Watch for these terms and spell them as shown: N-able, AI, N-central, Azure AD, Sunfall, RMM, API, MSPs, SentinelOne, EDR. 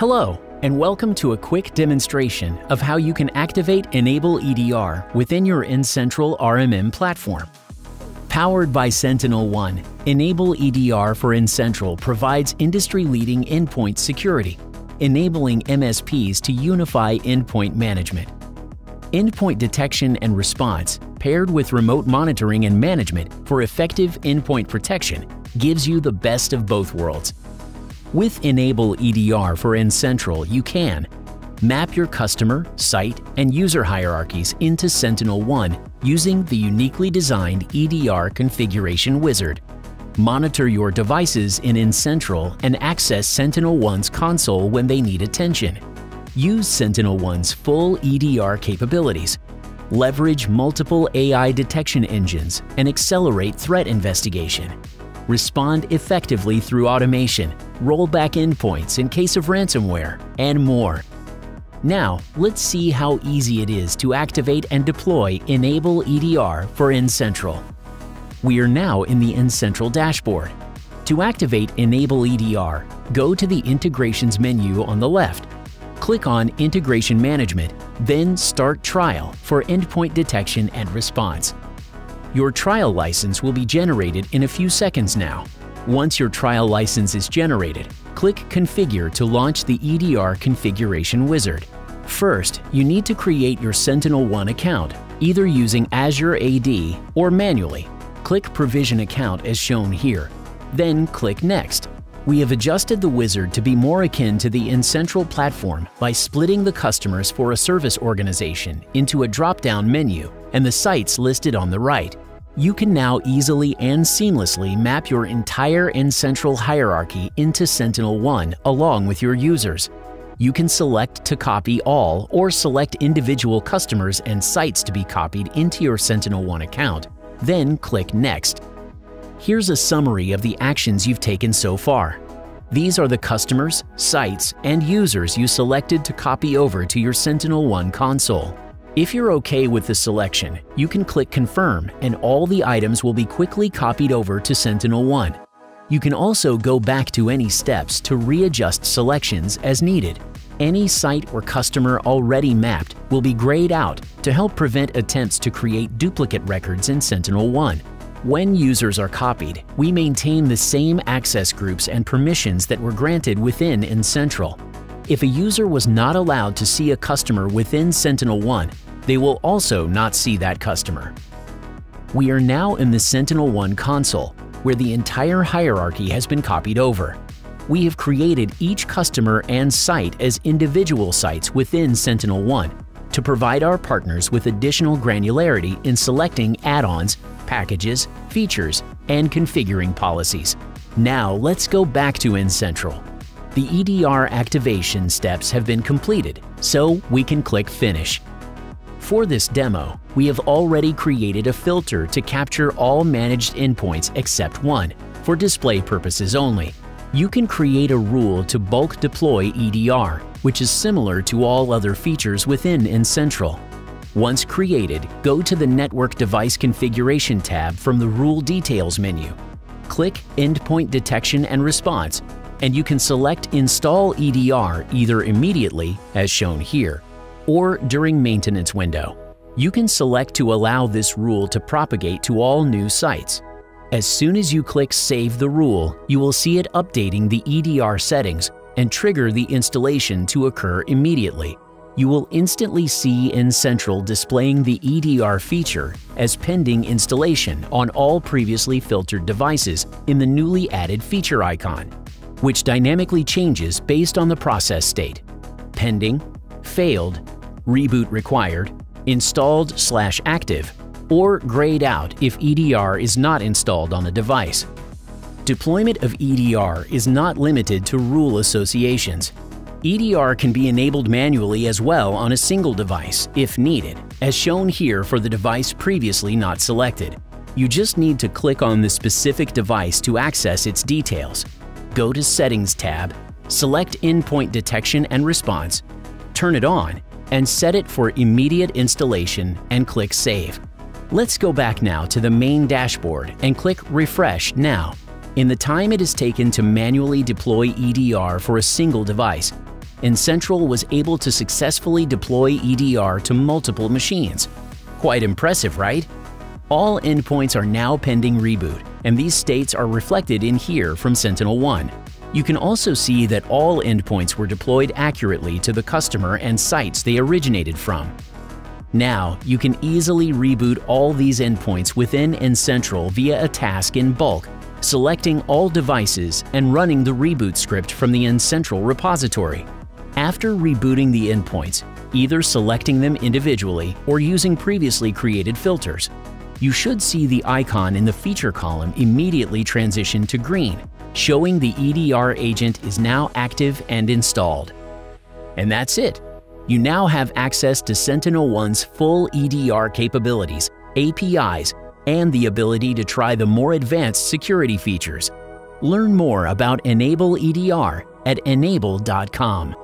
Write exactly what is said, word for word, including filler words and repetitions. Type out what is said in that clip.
Hello, and welcome to a quick demonstration of how you can activate N-able E D R within your N-central R M M platform. Powered by SentinelOne, N-able E D R for N-central provides industry-leading endpoint security, enabling M S Ps to unify endpoint management. Endpoint detection and response, paired with remote monitoring and management for effective endpoint protection, gives you the best of both worlds. With N-able E D R for N-central, you can map your customer, site, and user hierarchies into SentinelOne using the uniquely designed E D R configuration wizard, monitor your devices in N-central and access SentinelOne's console when they need attention, use SentinelOne's full E D R capabilities, leverage multiple A I detection engines, and accelerate threat investigation. Respond effectively through automation, roll back endpoints in case of ransomware, and more. Now, let's see how easy it is to activate and deploy N-able E D R for N-central. We are now in the N-central dashboard. To activate N-able E D R, go to the Integrations menu on the left. Click on Integration Management, then Start Trial for Endpoint Detection and Response. Your trial license will be generated in a few seconds now. Once your trial license is generated, click Configure to launch the E D R configuration wizard. First, you need to create your SentinelOne account, either using Azure A D or manually. Click Provision Account as shown here, then click Next. We have adjusted the wizard to be more akin to the N-central platform by splitting the customers for a service organization into a drop-down menu and the sites listed on the right. You can now easily and seamlessly map your entire N-central hierarchy into SentinelOne along with your users. You can select to copy all or select individual customers and sites to be copied into your SentinelOne account, then click Next. Here's a summary of the actions you've taken so far. These are the customers, sites, and users you selected to copy over to your SentinelOne console. If you're okay with the selection, you can click Confirm and all the items will be quickly copied over to SentinelOne. You can also go back to any steps to readjust selections as needed. Any site or customer already mapped will be grayed out to help prevent attempts to create duplicate records in SentinelOne. When users are copied, we maintain the same access groups and permissions that were granted within N-central. If a user was not allowed to see a customer within SentinelOne, they will also not see that customer. We are now in the SentinelOne console, where the entire hierarchy has been copied over. We have created each customer and site as individual sites within SentinelOne to provide our partners with additional granularity in selecting add-ons, packages, features, and configuring policies. Now let's go back to N-central. The E D R activation steps have been completed, so we can click Finish. For this demo, we have already created a filter to capture all managed endpoints except one, for display purposes only. You can create a rule to bulk deploy E D R, which is similar to all other features within N-central. Once created, go to the Network Device Configuration tab from the Rule Details menu. Click Endpoint Detection and Response, and you can select Install E D R either immediately, as shown here, or during maintenance window. You can select to allow this rule to propagate to all new sites. As soon as you click Save the Rule, you will see it updating the E D R settings and trigger the installation to occur immediately. You will instantly see N-central displaying the E D R feature as pending installation on all previously filtered devices in the newly added feature icon, which dynamically changes based on the process state: pending, failed, reboot required, installed slash active, or grayed out if E D R is not installed on the device. Deployment of E D R is not limited to rule associations. E D R can be enabled manually as well on a single device if needed, as shown here for the device previously not selected. You just need to click on the specific device to access its details. Go to Settings tab, select Endpoint Detection and Response, turn it on, and set it for immediate installation and click Save. Let's go back now to the main dashboard and click Refresh now. In the time it is taken to manually deploy E D R for a single device, N-central was able to successfully deploy E D R to multiple machines. Quite impressive, right? All endpoints are now pending reboot, and these states are reflected in here from SentinelOne. You can also see that all endpoints were deployed accurately to the customer and sites they originated from. Now, you can easily reboot all these endpoints within N-central via a task in bulk, selecting all devices and running the reboot script from the N-central repository. After rebooting the endpoints, either selecting them individually or using previously created filters, you should see the icon in the feature column immediately transition to green, showing the E D R agent is now active and installed. And that's it. You now have access to SentinelOne's full E D R capabilities, A P Is, and the ability to try the more advanced security features. Learn more about N-able E D R at N-able dot com.